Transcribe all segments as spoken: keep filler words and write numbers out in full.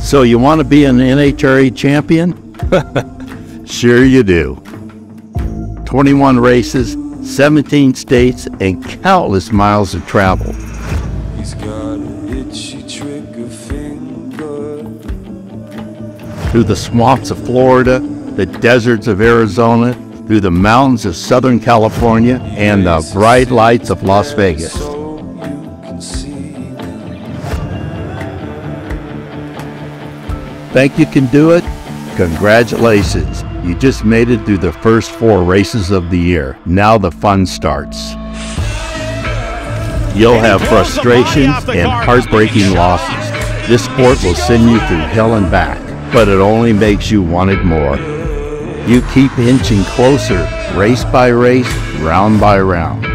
So you want to be an N H R A champion? Sure you do. twenty-one races, seventeen states, and countless miles of travel. He's got an itchy trigger finger. Through the swamps of Florida, the deserts of Arizona, through the mountains of Southern California, and the bright lights of Las Vegas. Think you can do it? Congratulations. You just made it through the first four races of the year. Now the fun starts. You'll have frustrations and heartbreaking losses. This sport will send you through hell and back, but it only makes you want it more. You keep inching closer, race by race, round by round.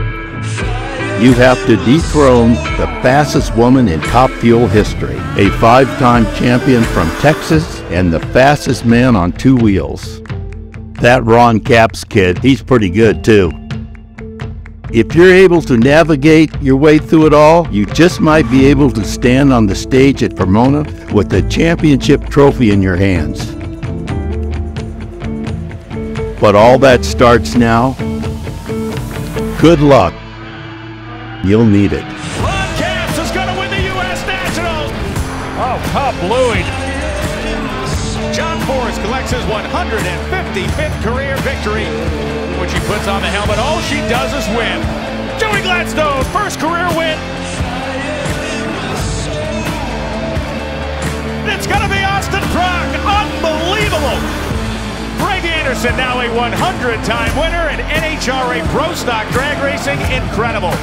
You have to dethrone the fastest woman in Top Fuel history, a five-time champion from Texas and the fastest man on two wheels. That Ron Capps kid, he's pretty good too. If you're able to navigate your way through it all, you just might be able to stand on the stage at Vermona with the championship trophy in your hands. But all that starts now. Good luck. You'll need it. Ron Capps is going to win the U S Nationals. Oh, Cup Louie. John Forrest collects his one hundred fifty-fifth career victory. When she puts on the helmet, all she does is win. Joey Gladstone, first career win. It's going to be Austin Brock. Unbelievable. Greg Anderson, now a one hundred time winner in N H R A Pro Stock Drag Racing. Incredible.